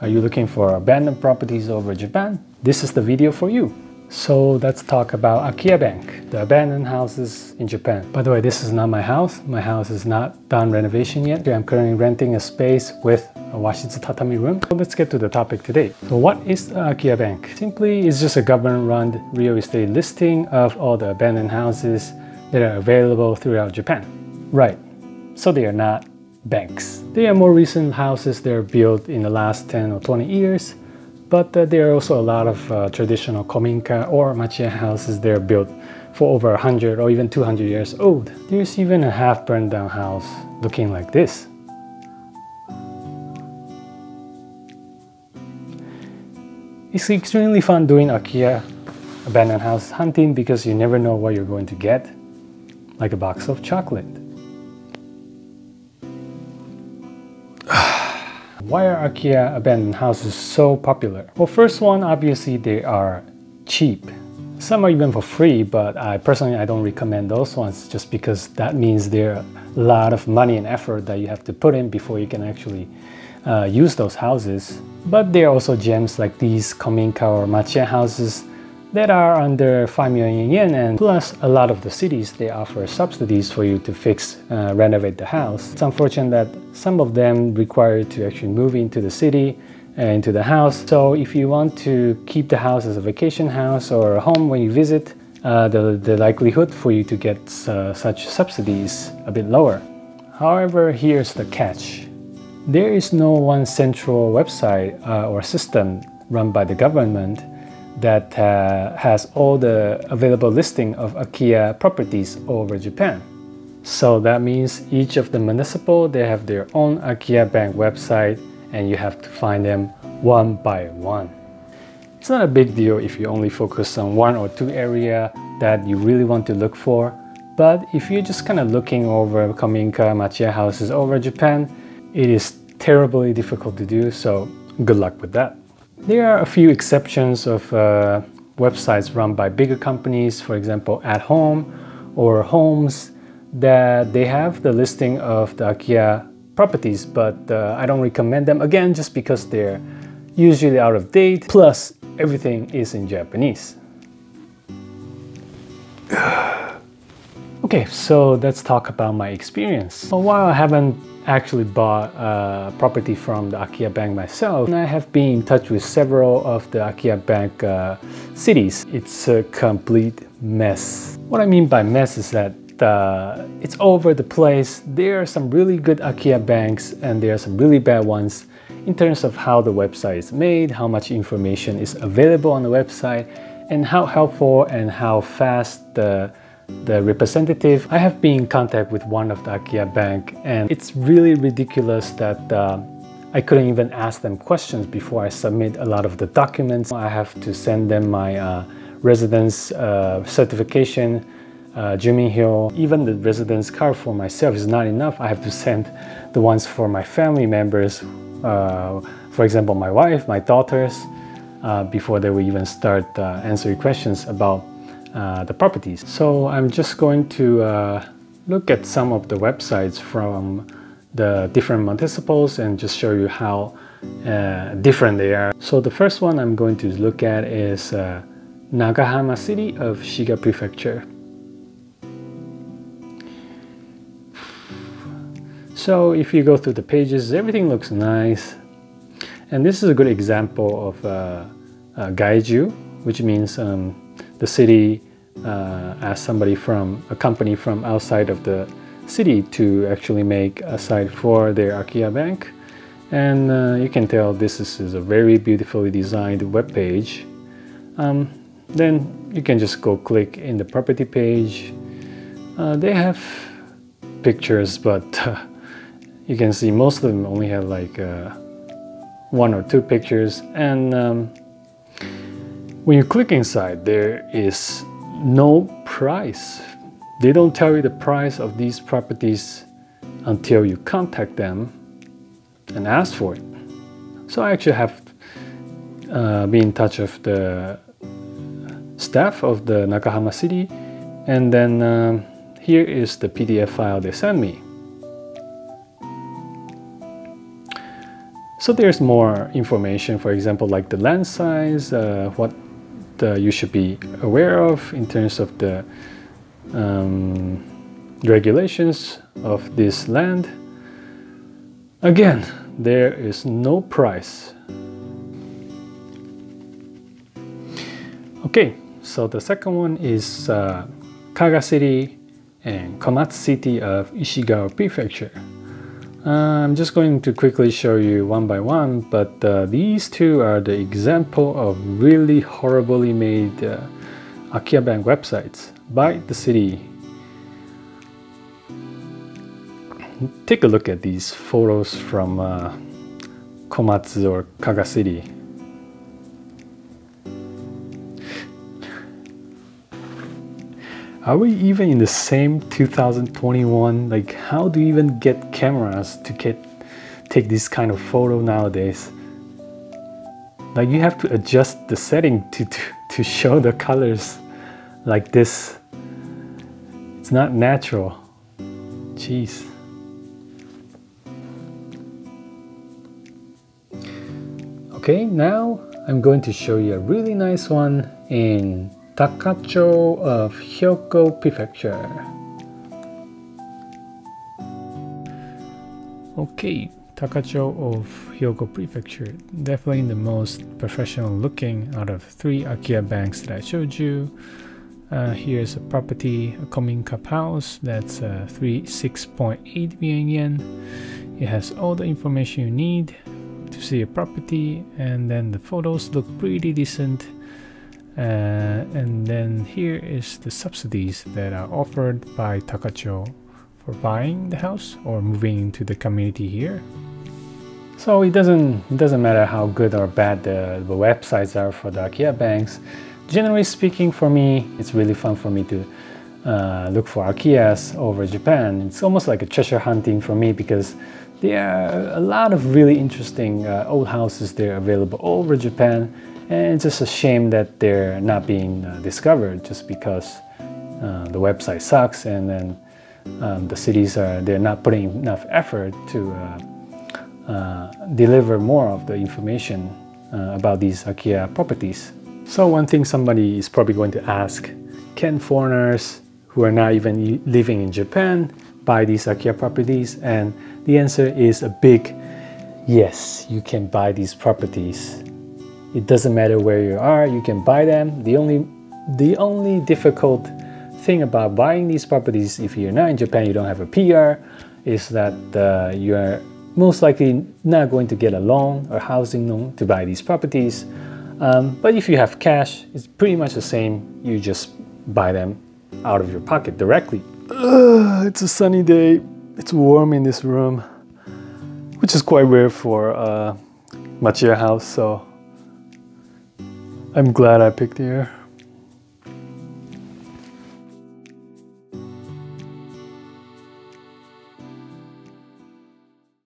Are you looking for abandoned properties over Japan? This is the video for you. So let's talk about Akiya Bank, the abandoned houses in Japan. By the way, this is not my house. My house is not done renovation yet. I'm currently renting a space with a washitsu tatami room. So let's get to the topic today. So what is Akiya Bank? Simply, it's just a government-run real estate listing of all the abandoned houses that are available throughout Japan. Right, so they are not banks. They are more recent houses that are built in the last 10 or 20 years. But there are also a lot of traditional kominka or machiya houses that are built for over 100 or even 200 years old. There's even a half burned down house looking like this. It's extremely fun doing Akiya abandoned house hunting because you never know what you're going to get, like a box of chocolate. Why are Akiya abandoned houses so popular? Well, first one, obviously they are cheap. Some are even for free, but I personally don't recommend those ones just because that means there are a lot of money and effort that you have to put in before you can actually use those houses. But there are also gems like these kominka or machiya houses that are under 5 million yen, and plus a lot of the cities, they offer subsidies for you to fix, renovate the house. It's unfortunate that some of them require you to actually move into the city, into the house. So if you want to keep the house as a vacation house or a home when you visit, the likelihood for you to get such subsidies a bit lower. However, here's the catch. There is no one central website or system run by the government that has all the available listing of Akiya properties over Japan. So that means each of the municipal, they have their own Akiya Bank website and you have to find them one by one. It's not a big deal if you only focus on one or two area that you really want to look for, but if you're just kind of looking over kominka, machiya houses over Japan, it is terribly difficult to do, so good luck with that. There are a few exceptions of websites run by bigger companies, for example, At Home or Homes, that they have the listing of the Akiya properties, but I don't recommend them, again, just because they're usually out of date, plus everything is in Japanese. Okay, so let's talk about my experience. So while I haven't actually bought a property from the Akiya Bank myself, and I have been in touch with several of the Akiya Bank cities. It's a complete mess. What I mean by mess is that it's all over the place. There are some really good Akiya Banks and there are some really bad ones in terms of how the website is made, how much information is available on the website, and how helpful and how fast the representative. I have been in contact with one of the Akiya Bank and it's really ridiculous that I couldn't even ask them questions before I submit a lot of the documents. I have to send them my residence certification, Jumin Hyo. Even the residence card for myself is not enough. I have to send the ones for my family members, for example my wife, my daughters, before they will even start answering questions about the properties. So I'm just going to look at some of the websites from the different municipals and just show you how different they are. So the first one I'm going to look at is Nagahama City of Shiga Prefecture. So if you go through the pages, everything looks nice. And this is a good example of gaiju, which means the city asked somebody from a company from outside of the city to actually make a site for their Akiya Bank, and you can tell this is a very beautifully designed web page. Then you can just go click in the property page. They have pictures, but you can see most of them only have like one or two pictures, and when you click inside, there is no price. They don't tell you the price of these properties until you contact them and ask for it. So I actually have been in touch with the staff of the Nagahama City, and then here is the PDF file they sent me. So there's more information, for example, like the land size, what you should be aware of in terms of the regulations of this land. Again, there is no price. Okay, so the second one is Kaga City and Komatsu City of Ishikawa Prefecture. I'm just going to quickly show you one by one, but these two are the example of really horribly made Akiya Banks websites by the city. Take a look at these photos from Komatsu or Kaga City. Are we even in the same 2021? Like, how do you even get cameras to take this kind of photo nowadays? Like, you have to adjust the setting to show the colors like this. It's not natural. Jeez. Okay, now I'm going to show you a really nice one in Takacho of Hyogo Prefecture. Okay, Takacho of Hyogo Prefecture. Definitely the most professional looking out of three Akiya Banks that I showed you. Here's a property, a kominka house, that's 6.8 million yen. It has all the information you need to see a property, and then the photos look pretty decent. And then here is the subsidies that are offered by Takacho for buying the house or moving into the community here. So it doesn't matter how good or bad the websites are for the Akiya Banks. Generally speaking, for me, it's really fun for me to look for Akiyas over Japan. It's almost like a treasure hunting for me, because there are a lot of really interesting old houses there available all over Japan. And it's just a shame that they're not being discovered, just because the website sucks, and then the cities they're not putting enough effort to deliver more of the information about these Akiya properties. So one thing somebody is probably going to ask, can foreigners who are not even living in Japan buy these Akiya properties? And the answer is a big yes, you can buy these properties. It doesn't matter where you are, you can buy them. The only difficult thing about buying these properties, if you're not in Japan, you don't have a PR, is that you're most likely not going to get a loan or housing loan to buy these properties. But if you have cash, it's pretty much the same. You just buy them out of your pocket directly. It's a sunny day. It's warm in this room, which is quite rare for a machiya house, so I'm glad I picked here.